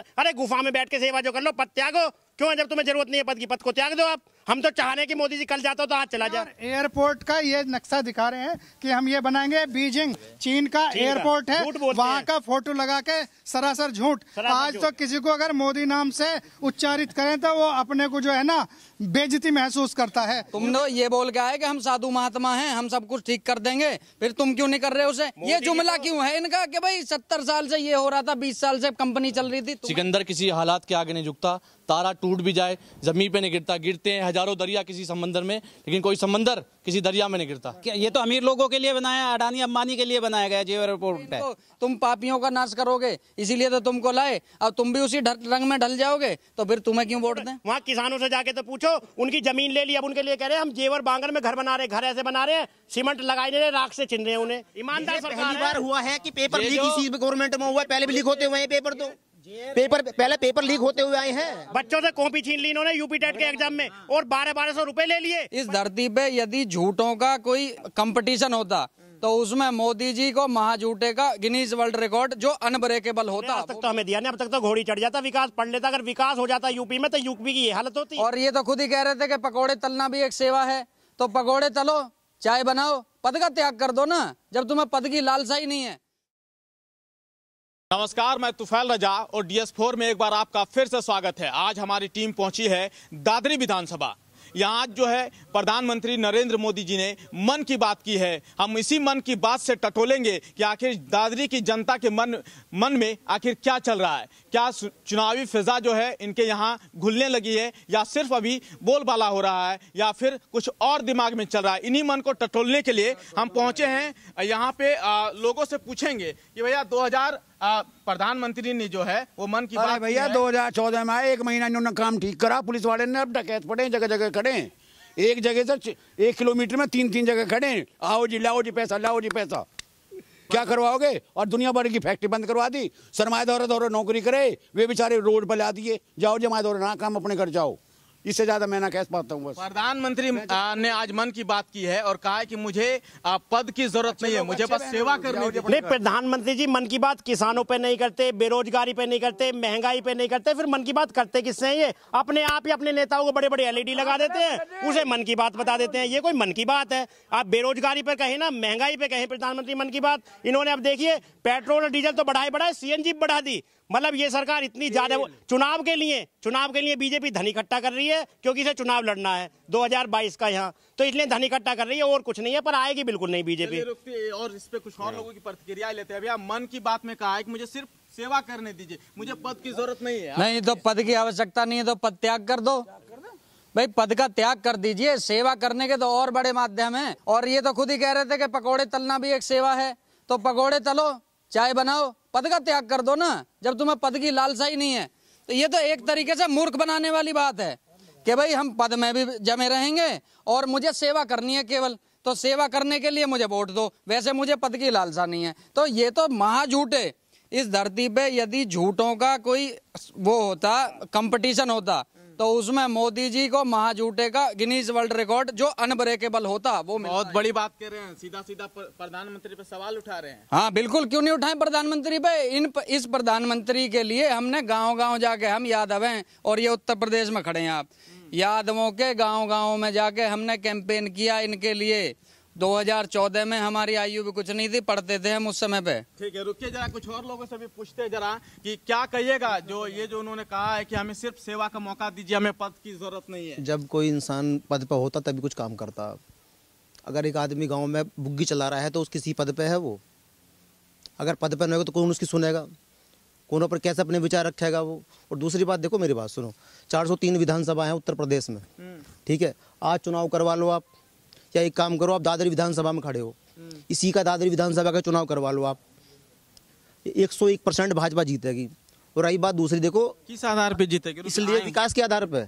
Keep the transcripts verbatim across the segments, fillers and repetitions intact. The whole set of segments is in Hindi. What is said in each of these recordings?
अरे गुफा में बैठ के सेवा जो कर लो, पद त्यागो। क्यों जब तुम्हें जरूरत नहीं है पद की, पद को त्याग दो आप। हम तो चाह रहे हैं कि मोदी जी कल जाता तो आज चला जाए। एयरपोर्ट का ये नक्शा दिखा रहे हैं कि हम ये बनाएंगे, बीजिंग चीन का एयरपोर्ट है, वहाँ का फोटो लगा के सरासर झूठ। आज तो किसी को अगर मोदी नाम से उच्चारित करें तो वो अपने को जो है ना बेइज्जती महसूस करता है। तुमने ये बोल के आए कि हम साधु महात्मा हैं, हम सब कुछ ठीक कर देंगे, फिर तुम क्यों नहीं कर रहे उसे? ये जुमला क्यों है इनका कि भाई सत्तर साल से ये हो रहा था, बीस साल से कंपनी चल रही थी। सिकंदर किसी हालात के आगे नहीं झुकता, तारा टूट भी जाए जमीन पे नहीं गिरता। गिरते हैं हजारों दरिया किसी समंदर में, लेकिन कोई समंदर किसी दरिया में नहीं गिरता। ये तो अमीर लोगों के लिए बनाया, अडानी अंबानी के लिए बनाया गया जो एयरपोर्ट है। तुम पापियों का नाश करोगे, इसीलिए तो तुमको लाए। अब तुम भी उसी रंग में ढल जाओगे तो फिर तुम्हें क्यों वोट दें? वहाँ किसानों से जाके तो पूछो, उनकी जमीन ले ली, अब उनके लिए कह रहे हैं हम जेवर बांगर में घर बना रहे, घर ऐसे बना रहे हैं, सीमेंट लगाई नहीं रहे, राख से छीन रहे हैं उन्हें। ईमानदार सरकार हुआ है कि पेपर लीक इसी गवर्नमेंट में हुआ है, पहले भी लीक होते हुए हैं पेपर, तो पेपर पहले पेपर लीक होते हुए आए हैं। बच्चों से कॉपी छीन ली इन्होंने यूपी टेट के एग्जाम में और बारह बारह सौ रुपए ले लिए। इस धरती पे यदि झूठों का कोई कंपटीशन होता तो उसमें मोदी जी को महाझूठे का गिनीज वर्ल्ड रिकॉर्ड जो अनब्रेकेबल होता। अब तक तो हमें दिया नहीं, अब तक तो घोड़ी चढ़ जाता। विकास पढ़ लेता, अगर विकास हो जाता यूपी में तो यूपी की ये हालत होती। और ये तो खुद ही कह रहे थे कि पकौड़े तलना भी एक सेवा है, तो पकौड़े तलो, चाय बनाओ, पद का त्याग कर दो ना, जब तुम्हें पद की लालसा ही नहीं है। नमस्कार, मैं तुफैल रजा और डी एस फोर में एक बार आपका फिर से स्वागत है। आज हमारी टीम पहुंची है दादरी विधानसभा। यहाँ आज जो है प्रधानमंत्री नरेंद्र मोदी जी ने मन की बात की है। हम इसी मन की बात से टटोलेंगे कि आखिर दादरी की जनता के मन मन में आखिर क्या चल रहा है, क्या चुनावी फिजा जो है इनके यहाँ घुलने लगी है, या सिर्फ अभी बोलबाला हो रहा है, या फिर कुछ और दिमाग में चल रहा है। इन्हीं मन को टटोलने के लिए हम पहुँचे हैं। यहाँ पे लोगों से पूछेंगे कि भैया दो हजार प्रधानमंत्री ने जो है वो मन की बात भैया दो हजार चौदह में आए, एक महीना इन्होंने काम ठीक करा, पुलिस वाले ने अब डकैत पड़े, जगह जगह खड़े, एक जगह से एक किलोमीटर में तीन तीन जगह खड़े, आओ जी लाओ जी पैसा, लाओ जी पैसा, क्या करवाओगे? और दुनिया भर की फैक्ट्री बंद करवा दी, सरमाएदार दौरे नौकरी करे, वे बेचारे रोड पर ला दिए, जाओ जमाएदार ना काम अपने घर जाओ। इससे ज्यादा मैं ना कह पाता हूँ। प्रधानमंत्री ने आज मन की बात की है और कहा है कि मुझे पद की जरूरत नहीं है, मुझे बस सेवा करनी है। प्रधानमंत्री जी मन की बात किसानों पे नहीं करते, बेरोजगारी पे नहीं करते, महंगाई पे नहीं करते, फिर मन की बात करते किससे हैं ये? अपने आप ही अपने नेताओं को बड़े बड़े एल ई डी लगा देते हैं, उसे मन की बात बता देते हैं। ये कोई मन की बात है? आप बेरोजगारी पे कहें ना, महंगाई पे कहें प्रधानमंत्री मन की बात। इन्होंने अब देखिए पेट्रोल और डीजल तो बढ़ाए बढ़ाए, सी एन जी बढ़ा दी। मतलब ये सरकार इतनी ज्यादा चुनाव के लिए चुनाव के लिए बीजेपी धन इकट्ठा कर रही है, क्योंकि इसे चुनाव लड़ना है दो हजार बाईस का यहाँ, तो इसलिए धन इकट्ठा कर रही है और कुछ नहीं है। पर आएगी बिल्कुल नहीं बीजेपी। और इस पे कुछ और लोगों की प्रतिक्रिया लेते हैं। अभी आप मन की बात में कहा है कि मुझे सिर्फ सेवा करने दीजिए, मुझे पद की जरूरत नहीं है। नहीं तो पद की आवश्यकता नहीं है तो पद त्याग कर दो भाई, पद का त्याग कर दीजिए। सेवा करने के तो और बड़े माध्यम है। और ये तो खुद ही कह रहे थे कि पकौड़े तलना भी एक सेवा है, तो पकौड़े तलो, चाय बनाओ, पद का त्याग कर दो ना, जब तुम्हें पद की लालसा ही नहीं है। तो ये तो एक तरीके से मूर्ख बनाने वाली बात है कि भाई हम पद में भी जमे रहेंगे और मुझे सेवा करनी है केवल, तो सेवा करने के लिए मुझे वोट दो, वैसे मुझे पद की लालसा नहीं है। तो ये तो महाझूठे। इस धरती पे यदि झूठों का कोई वो होता, कंपटीशन होता, तो उसमें मोदी जी को महाझूठे का गिनीज वर्ल्ड रिकॉर्ड जो अनब्रेकेबल होता वो मिलता। बहुत बड़ी बात कह रहे हैं, सीधा सीधा प्रधानमंत्री पे सवाल उठा रहे हैं। हाँ बिल्कुल, क्यों नहीं उठाएं प्रधानमंत्री पे? इन इस प्रधानमंत्री के लिए हमने गांव गांव जाके, हम यादव हैं और ये उत्तर प्रदेश में खड़े हैं, आप यादवों के गाँव गाँव में जाके हमने कैंपेन किया इनके लिए। दो हजार चौदह में हमारी आयु भी कुछ नहीं थी, पढ़ते थे हम उस समय पे। ठीक है, रुकिए जरा, कुछ और लोगों से भी पूछते हैं जरा कि क्या कहिएगा जो ये जो उन्होंने कहा है कि हमें सिर्फ सेवा का मौका दीजिए, हमें पद की जरूरत नहीं है। जब कोई इंसान पद पर होता तभी कुछ काम करता। अगर एक आदमी गाँव में बुग्गी चला रहा है तो उस किसी पद पर है वो, अगर पद पर नहीं होगा तो कौन उसकी सुनेगा, कौन पर कैसे अपने विचार रखेगा वो। और दूसरी बात देखो, मेरी बात सुनो, चार सौ तीन विधानसभा है उत्तर प्रदेश में, ठीक है? आज चुनाव करवा लो आप, या एक काम करो, आप दादरी विधानसभा में खड़े हो, इसी का दादरी विधानसभा का चुनाव करवा लो आप, एक सौ एक परसेंट भाजपा जीतेगी। और रही बात दूसरी, देखो किस आधार पे जीतेगी? इसलिए विकास के आधार पे,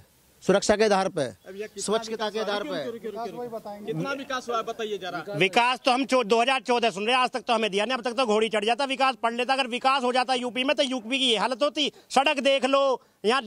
सुरक्षा के आधार पे, स्वच्छता के आधार पे। कितना विकास हुआ बताइए जरा। विकास तो हम दो हजार चौदह सुन रहे, आज तक तो हमें दिया नहीं, अब तक तो घोड़ी चढ़ जाता विकास पढ़ लेता। अगर विकास हो जाता यूपी में तो यूपी की ये हालत होती। सड़क देख लो यहाँ,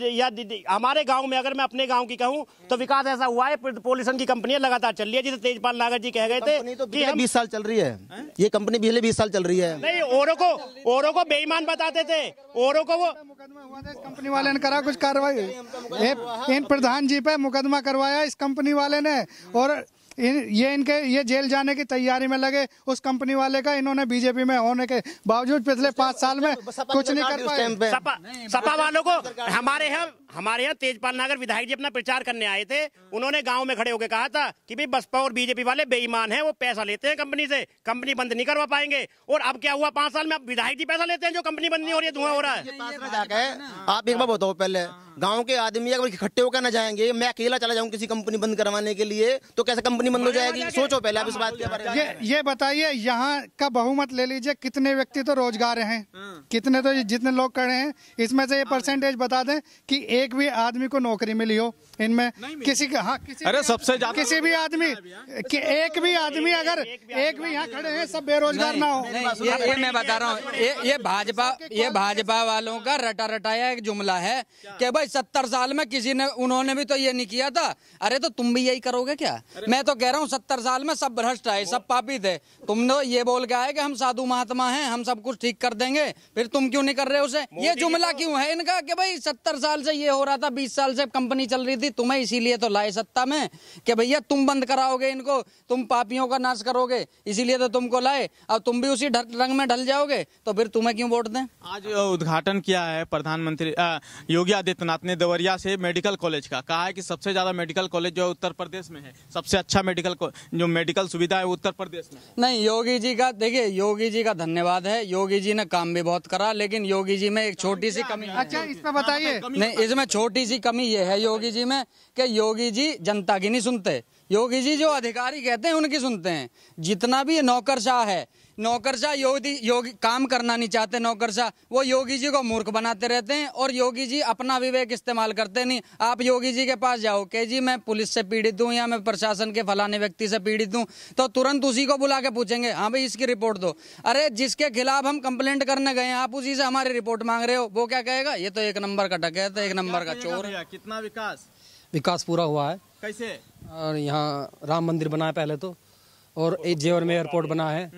हमारे गांव में, अगर मैं अपने गांव की कहूँ तो विकास ऐसा हुआ है। पोल्यूशन की कंपनियां लगातार चल रही है, जिसे तेजपाल नागर जी कह गए थे तो कि हम बीस साल चल रही है ये कंपनी, पिछले बीस साल चल रही है। नहीं, औरों को औरों को बेईमान बताते थे, औरों को वो कंपनी वाले ने करा कुछ कार्रवाई। इन प्रधान जी पे मुकदमा करवाया इस कंपनी वाले ने, और इन ये इनके ये जेल जाने की तैयारी में लगे उस कंपनी वाले का। इन्होंने बीजेपी में होने के बावजूद पिछले पाँच साल में कुछ नहीं कर पाए। सपा वालों को हमारे यहाँ हमारे यहाँ तेजपाल नागर विधायक जी अपना प्रचार करने आए थे, उन्होंने गांव में खड़े होकर कहा था कि भाई बसपा और बीजेपी वाले बेईमान हैं, वो पैसा लेते हैं कंपनी से, कंपनी बंद नहीं करवा पाएंगे। और अब क्या हुआ, पाँच साल में अब विधायक जी पैसा लेते हैं जो कंपनी बंद नहीं हो रही है, धुआं हो रहा है। आप एक बार बताओ, पहले गाँव के आदमी अगर इकट्ठे होकर न जाएंगे, मैं अकेला चला जाऊँ किसी कंपनी बंद करवाने के लिए तो कैसे कंपनी बंद हो जाएगी? सोचो पहले आप इस बात के बारे में। ये ये बताइए, यहाँ का बहुमत ले लीजिए, कितने व्यक्ति तो रोजगार हैं, कितने तो जितने लोग खड़े हैं, इसमें से ये परसेंटेज बता दें कि एक भी आदमी को नौकरी मिली हो इनमें किसी का। हाँ, अरे सबसे ज्यादा किसी भी आदमी कि एक भी आदमी अगर एक भी यहाँ खड़े हैं सब बेरोजगार ना हो। ये मैं बता रहा हूँ, ये ये भाजपा ये भाजपा वालों का रटा रटाया एक जुमला है कि भाई सत्तर साल में किसी ने उन्होंने भी तो ये नहीं किया था। अरे तो तुम भी यही करोगे क्या? मैं तो कह रहा हूँ सत्तर साल में सब भ्रष्ट आए, सब पापी थे। तुमने ये बोल के आए कि हम साधु महात्मा हैं, हम सब कुछ ठीक कर देंगे, फिर तुम क्यों नहीं कर रहे उसे? ये जुमला क्यों है इनका कि भाई सत्तर साल से ये हो रहा था, बीस साल से कंपनी चल रही थी, तुम्हें इसीलिए तो लाए सत्ता में कि भैया तुम बंद कराओगे इनको, तुम पापियों का नाश करोगे, इसीलिए तो तुमको लाए। अब तुम भी उसी रंग में ढल जाओगे तो फिर तुम्हें क्यों वोट दें। आज उद्घाटन किया है प्रधानमंत्री योगी आदित्यनाथ ने देवरिया से मेडिकल कॉलेज का, कहा है कि सबसे ज्यादा मेडिकल कॉलेज जो उत्तर प्रदेश में है, सबसे अच्छा मेडिकल जो मेडिकल सुविधा है उत्तर प्रदेश में। नहीं, योगी जी का देखिए, योगी जी का धन्यवाद है, योगी जी ने काम भी बहुत करा, लेकिन योगी जी में एक छोटी सी कमी। अच्छा इस पर बताइए। नहीं, इसमें छोटी सी कमी ये है योगी जी में कि योगी जी जनता की नहीं सुनते, योगी जी जो अधिकारी कहते हैं उनकी सुनते हैं। जितना भी नौकरशाह है, नौकरशाह योगी योगी काम करना नहीं चाहते, नौकरशाह वो योगी जी को मूर्ख बनाते रहते हैं और योगी जी अपना विवेक इस्तेमाल करते नहीं। आप योगी जी के पास जाओ कि जी मैं पुलिस से पीड़ित हूँ या मैं प्रशासन के फलाने व्यक्ति से पीड़ित हूँ, तो तुरंत उसी को बुला के पूछेंगे हाँ भाई इसकी रिपोर्ट दो। अरे जिसके खिलाफ हम कंप्लेंट करने गए हैं आप उसी से हमारी रिपोर्ट मांग रहे हो, वो क्या कहेगा? ये तो एक नंबर का टक है, तो एक नंबर का चोर। कितना विकास विकास पूरा हुआ है, कैसे? और यहाँ राम मंदिर बना है पहले तो, और एक जेवर में एयरपोर्ट बना है,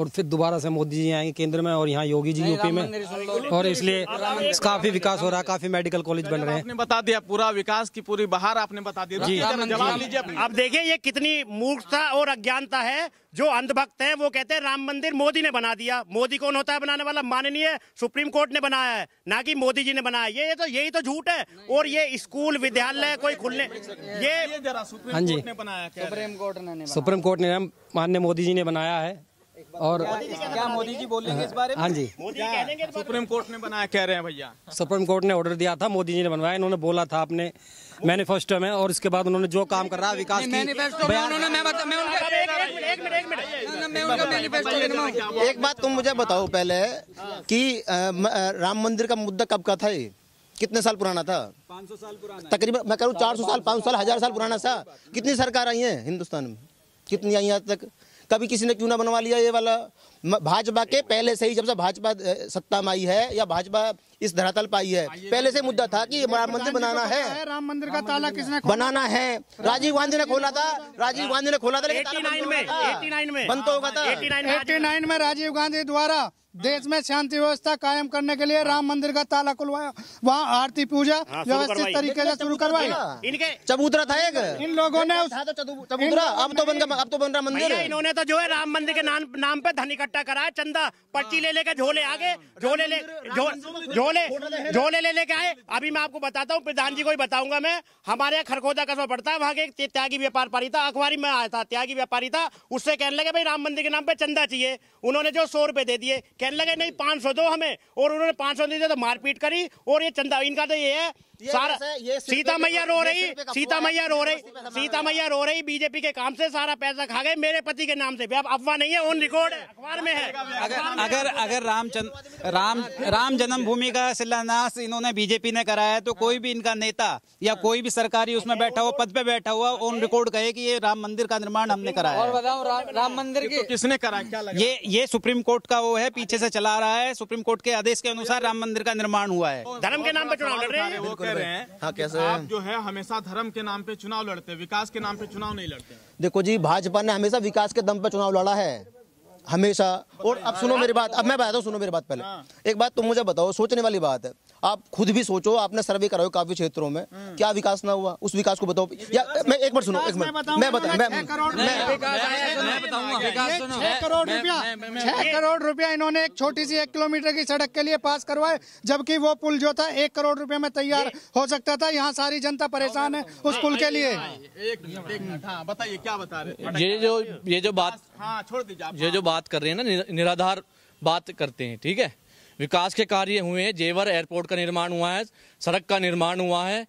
और फिर दोबारा से मोदी जी आएंगे केंद्र में और यहाँ योगी जी यूपी में, और इसलिए काफी विकास हो रहा है, काफी मेडिकल कॉलेज बन रहे हैं। आपने बता दिया पूरा विकास की पूरी बहार आपने बता दिया जी। आप देखिए ये कितनी मूर्खता और अज्ञानता है। जो अंधभक्त हैं वो कहते हैं राम मंदिर मोदी ने बना दिया। मोदी कौन होता है बनाने वाला? माननीय सुप्रीम कोर्ट ने बनाया है, ना कि मोदी जी ने बनाया। ये तो यही तो झूठ है। और ये स्कूल विद्यालय कोई खुलने ये हाँ जी सुप्रीम कोर्ट ने सुप्रीम कोर्ट ने माननीय मोदी जी ने बनाया है। और क्या मोदी जी बोलेंगे इस बारे में? हाँ जी, सुप्रीम कोर्ट ने बनाया कह रहे हैं भैया। सुप्रीम कोर्ट ने ऑर्डर दिया था, मोदी जी ने बनवाया। इन्होंने बोला था अपने मैनिफेस्टो में, और इसके बाद उन्होंने जो काम कर रहा है विकास की। एक बात तुम मुझे बताओ पहले कि राम मंदिर का मुद्दा कब का था? ये कितने साल पुराना था? पाँच सौ साल पुराना, तकरीबन मैं कहूँ चार सौ साल पाँच सौ साल हजार साल पुराना था। कितनी सरकार आई है हिंदुस्तान में? कितनी आई आज तक? कभी किसी ने क्यों ना बनवा लिया ये वाला? भाजपा के पहले से ही, जब से भाजपा सत्ता में आई है या भाजपा इस धरातल पर आई है, पहले से मुद्दा था कि राम मंदिर बनाना है। राम मंदिर का ताला किसने बनाना है? राजीव गांधी ने खोला था, राजीव गांधी ने खोला था लेकिन बंद तो होगा था। उन्यासी में राजीव गांधी द्वारा देश में शांति व्यवस्था कायम करने के लिए राम मंदिर का ताला खुलवाया, वहाँ आरती पूजा व्यवस्थित तरीके से शुरू करवाई। इनके चबूतरा था एक, इन लोगों ने चबूतरा अब तो बन गया, अब तो बन रहा मंदिर। इन्होंने तो जो है राम मंदिर के नाम नाम पे धन इकट्ठा कराया, चंदा पर्ची ले लेके झोले आगे झोले ले झोले झोले ले लेके आए। अभी मैं आपको बताता हूँ, प्रधान जी को ही बताऊंगा मैं। हमारे यहाँ खरखोदा कस्बा पड़ता है, वहाँ के त्यागी व्यापार पारी था, अखबारी में आया था, त्यागी व्यापारी था। उससे कहने लगे भाई राम मंदिर के नाम पे चंदा चाहिए। उन्होंने जो सौ रुपए दे दिए, कहने लगे नहीं पाँच सौ दो हमें, और उन्होंने पाँच सौ दे दिया तो मारपीट करी। और ये चंदा इनका तो ये है सारा सीता मैया रो रही सीता मैया रो रही सीता मैया रो रही बीजेपी के काम से सारा पैसा खा गए मेरे पति के नाम से। अफवाह नहीं है, ऑन रिकॉर्ड है, अखबार में है। अगर अगर अगर रामचंद्र राम राम जन्मभूमि का शिलान्यास इन्होंने बीजेपी ने कराया तो कोई भी इनका नेता या कोई भी सरकारी उसमें बैठा हुआ पद पे बैठा हुआ ऑन रिकॉर्ड कहे कि ये राम मंदिर का निर्माण हमने कराया। और बताओ राम मंदिर की किसने कराया? ये ये सुप्रीम कोर्ट का वो है, पीछे से चला रहा है। सुप्रीम कोर्ट के आदेश के अनुसार राम मंदिर का निर्माण हुआ है। धर्म के नाम पे चुनाव लड़ रहे हैं वो कह रहे हैं। हाँ, कैसे आप जो है हमेशा धर्म के नाम पे चुनाव लड़ते हैं, विकास के नाम पे चुनाव नहीं लड़ते। देखो जी, भाजपा ने हमेशा विकास के दम पे चुनाव लड़ा है, हमेशा। और अब सुनो मेरी बात, अब मैं बताता हूँ, सुनो मेरी बात पहले। एक बात तुम मुझे बताओ, सोचने वाली बात है, आप खुद भी सोचो। आपने सर्वे कराओ काफी क्षेत्रों में, क्या विकास ना हुआ? उस विकास को बताओ। या मैं एक बार सुनो, एक मिनट मैं बताऊं, मैं बताऊंगा। छह करोड़ रुपया इन्होंने एक छोटी सी एक किलोमीटर की सड़क के लिए पास करवाए, जबकि वो पुल जो था एक करोड़ रुपये में तैयार हो सकता था। यहाँ सारी जनता परेशान है उस पुल के लिए। बताइए क्या बता रहे ये जो ये जो बात छोड़ दीजिए, ये जो बात कर रहे हैं ना, निराधार बात करते हैं। ठीक है, विकास के कार्य हुए हैं, जेवर एयरपोर्ट का निर्माण हुआ है, सड़क का निर्माण हुआ है,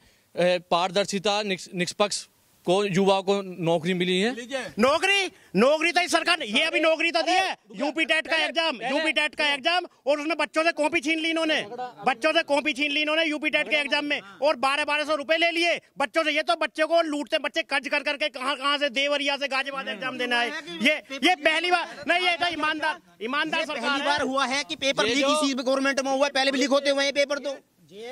पारदर्शिता, निष्पक्ष को युवा को नौकरी मिली है। नौकरी नौकरी तो सरकार ने, ये अभी नौकरी तो दी है। यूपी टेट का एग्जाम यूपी टेट का एग्जाम और उसमें बच्चों से कॉपी छीन ली इन्होंने, बच्चों से कॉपी छीन ली इन्होंने यूपी टेट के एग्जाम में। और बारह बारह सौ रुपए ले लिए बच्चों से। ये तो बच्चे को लूटते, बच्चे कर्ज कर करके कहाँ कहाँ से, देवरिया से गाजियाबाद एग्जाम देना है। ये ये पहली बार नहीं, ये ईमानदार ईमानदार सरकार हुआ है की पेपर लीक इसी गवर्नमेंट में हुआ है। पहले भी लीक होते हुए हैं पेपर, तो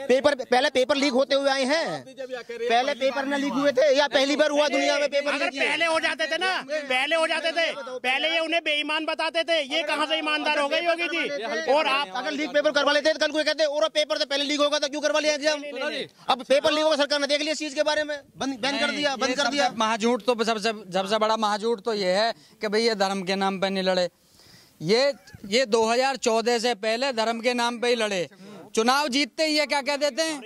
पेपर पहले पेपर लीक होते हुए आए हैं। पहले पेपर ना लीक हुए थे या पहली बार हुआ दुनिया में पेपर? अगर पहले हो जाते थे ना, पहले हो जाते थे, पहले ये उन्हें बेईमान बताते थे, ये कहाँ से ईमानदार हो गई होगी जी। और आप अगर लीक पेपर करवा लेते कल को कहते और पेपर तो पहले लीक होगा था, क्यों करवा लिया एग्जाम? अब पेपर लीक होगा, सरकार ने देख लिया इस चीज के बारे में, बंद कर दिया बंद कर दिया महाझूठ। तो सबसे सबसे बड़ा महाझूठ तो ये है कि भाई ये धर्म के नाम पर नहीं लड़े। ये ये दो हजार चौदह से पहले धर्म के नाम पर ही लड़े। चुनाव जीतते ही ये क्या कह देते हैं,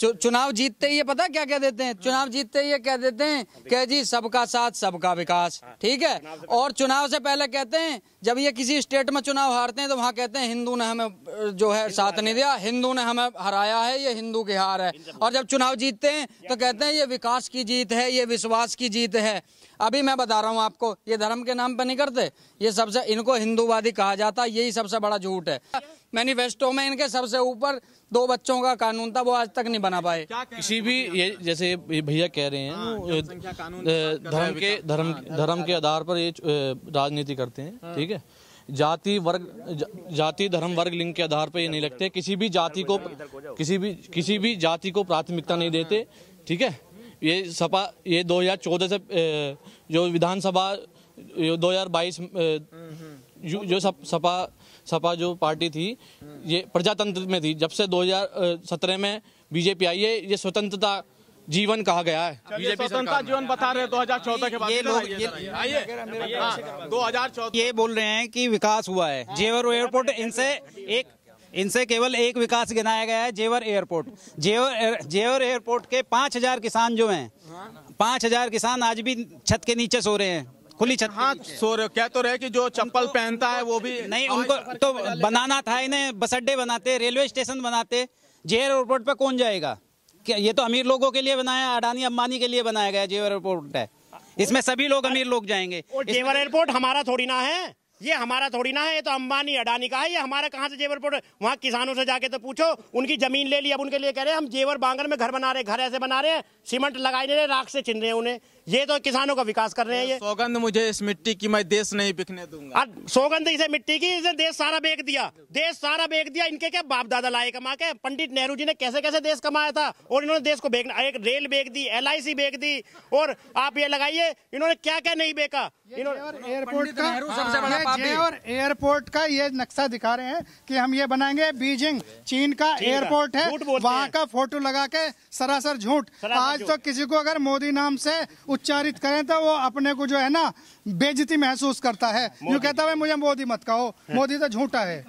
चु, चुनाव जीतते ही ये पता क्या कह देते हैं? चुनाव जीतते ही ये कह देते हैं कि जी सबका साथ सबका विकास। ठीक है, और चुनाव से पहले कहते हैं, जब ये किसी स्टेट में चुनाव हारते हैं तो वहाँ कहते हैं हिंदू ने हमें जो है साथ नहीं दिया, हिंदू ने हमें हराया है, ये हिंदू की हार है। और जब चुनाव जीतते हैं तो कहते हैं ये विकास की जीत है, ये विश्वास की जीत है। अभी मैं बता रहा हूँ आपको, ये धर्म के नाम पर नहीं करते, ये सबसे इनको हिंदूवादी कहा जाता है, यही सबसे बड़ा झूठ है। मैनिफेस्टो में इनके सबसे ऊपर दो बच्चों का कानून था, वो आज तक नहीं बना पाए किसी भी। ये जैसे भैया कह रहे हैं धर्म के धर्म धर्म के आधार पर ये राजनीति करते हैं। ठीक है, जाति वर्ग जाति धर्म वर्ग लिंग के आधार पर ये नहीं लगते, किसी भी जाति को किसी भी किसी भी जाति को प्राथमिकता नहीं देते। ठीक है, ये सपा ये दो हजार चौदह से जो विधानसभा दो हजार बाईस जो सप, सपा सपा जो पार्टी थी ये प्रजातंत्र में थी। जब से दो हजार सत्रह में बीजेपी आई है, ये स्वतंत्रता जीवन कहा गया है। बीजेपी स्वतंत्रता जीवन बता रहे हैं दो हजार चौदह के बाद। ये लोग ये दो हजार चौदह ये बोल रहे हैं कि विकास हुआ है। जेवर एयरपोर्ट इनसे एक इनसे केवल एक विकास गिनाया गया है, जेवर एयरपोर्ट। जेवर जेवर एयरपोर्ट के पाँच हजार किसान जो हैं, पाँच हजार किसान आज भी छत के नीचे सो रहे हैं, खुली छत। हाँ, सो रहे क्या तो रहे कि जो चप्पल पहनता है वो भी नहीं, उनको तो बनाना था। इन्हें बस अड्डे बनाते, रेलवे स्टेशन बनाते, जेवर एयरपोर्ट पर कौन जाएगा? क्या ये तो अमीर लोगों के लिए बनाया, अडानी अम्बानी के लिए बनाया गया जेवर एयरपोर्ट है, इसमें सभी लोग अमीर लोग जाएंगे। जेवर एयरपोर्ट हमारा थोड़ी ना है, ये हमारा थोड़ी ना है, ये तो अंबानी अडानी का है। ये हमारा कहाँ से जेवर पोर्ट? वहाँ किसानों से जाके तो पूछो, उनकी जमीन ले ली। अब उनके लिए कह रहे हैं हम जेवर बांगर में घर बना रहे, घर ऐसे बना रहे हैं, सीमेंट लगाई नहीं रहे, राख से छीन रहे हैं उन्हें। ये तो किसानों का विकास कर रहे हैं। ये सौगंध मुझे इस मिट्टी की, मैं देश नहीं बिकने दूंगा। सौगंध इसे मिट्टी की, इसे देश सारा बेच दिया, देश सारा बेच दिया। इनके क्या बाप दादा लाए कमा के? पंडित नेहरू जी ने कैसे कैसे देश कमाया था, और इन्होंने देश को बेचना। एक रेल बेच दी, एल आई सी बेच दी, और आप ये लगाइए इन्होंने क्या क्या नहीं बेचा। इन्होंने एयरपोर्ट का जेवर एयरपोर्ट का ये नक्शा दिखा रहे हैं कि हम ये बनाएंगे। बीजिंग चीन का एयरपोर्ट है, वहाँ का फोटो लगा के सरासर झूठ। आज तो किसी को अगर मोदी नाम से उच्चारित करें तो वो अपने को जो है ना बेइज्जती महसूस करता है, जो कहता है मुझे मोदी मत कहो, मोदी तो झूठा है।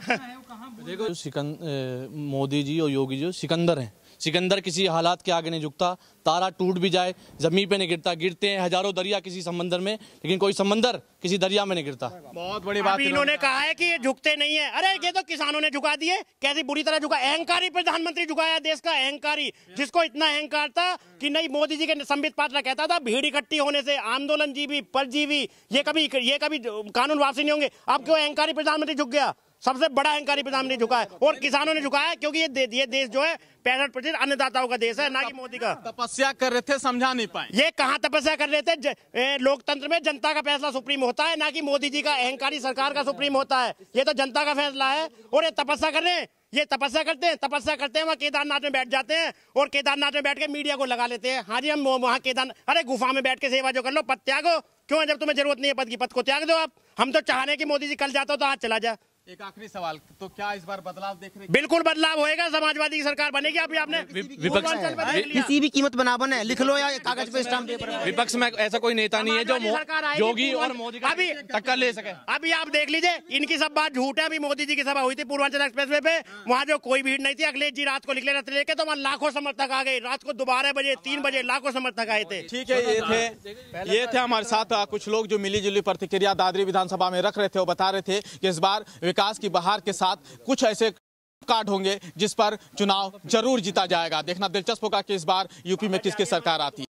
देखो सिकंदर, मोदी जी और योगी जी सिकंदर हैं। सिकंदर किसी हालात के आगे नहीं झुकता, तारा टूट भी जाए जमीन पे नहीं गिरता। गिरते हैं हजारों दरिया किसी समंदर में, लेकिन कोई समंदर किसी दरिया में नहीं गिरता। बहुत बड़ी बात इन्होंने कहा है कि ये झुकते नहीं है। अरे ये तो किसानों ने झुका दिए, कैसी बुरी तरह झुका। अहंकारी प्रधानमंत्री झुकाया, देश का अहंकारी, जिसको इतना अहंकार था कि नहीं, मोदी जी के संबित पात्रा कहता था भीड़ इकट्ठी होने से आंदोलन जीवी परजीवी, ये कभी ये कभी कानून वापसी नहीं होंगे। अब क्यों अहंकारी प्रधानमंत्री झुक गया? सबसे बड़ा अहंकारी प्रधानमंत्री झुका है और किसानों ने झुका है, क्योंकि ये दे, ये देश जो है पैंसठ प्रतिशत अन्नदाताओं का देश है, ना कि मोदी का। तपस्या कर रहे थे, समझा नहीं पाए। ये कहाँ तपस्या कर रहे थे? लोकतंत्र में जनता का फैसला सुप्रीम होता है, ना कि मोदी जी का अहंकारी सरकार का सुप्रीम होता है। ये तो जनता का फैसला है और ये तपस्या कर रहे हैं। ये तपस्या करते हैं, तपस्या करते हैं, वहाँ केदारनाथ में बैठ जाते हैं और केदारनाथ में बैठ के मीडिया को लगा लेते हैं। हाँ जी, हम वहाँ केदार अरे गुफा में बैठ के सेवा जो कर लो, पद त्यागो। क्यों? जब तुम्हें जरूरत नहीं है पद की, पद को त्याग दो आप। हम तो चाह रहे हैं कि मोदी जी कल जाता हो तो आज चला जाए। एक आखिरी सवाल, तो क्या इस बार बदलाव देख रहे हैं? बिल्कुल बदलाव होएगा, समाजवादी की सरकार बनेगी। अभी आपने किसी भी कीमत बना बना लिख लो या कागज पे स्टाम्प पेपर। विपक्ष में ऐसा कोई नेता नहीं है जो योगी और मोदी का अभी टक्कर ले सके। अभी आप देख लीजिए, इनकी सब बात झूठ है। अभी मोदी जी की सभा हुई थी पूर्वांचल एक्सप्रेस वे पे, वहाँ जो कोई भीड़ नहीं थी। अखिलेश जी रात को निकले रथ लेके, तो वहाँ लाखों समर्थक आ गए। रात को दोबारा बजे तीन बजे लाखों समर्थक आए थे। ठीक है, ये थे ये थे हमारे साथ कुछ लोग जो मिली जुली प्रतिक्रिया दादरी विधानसभा में रख रहे थे। वो बता रहे थे कि इस बार विकास की बहार के साथ कुछ ऐसे कार्ड होंगे जिस पर चुनाव जरूर जीता जाएगा। देखना दिलचस्प होगा कि इस बार यूपी में किसकी सरकार आती है।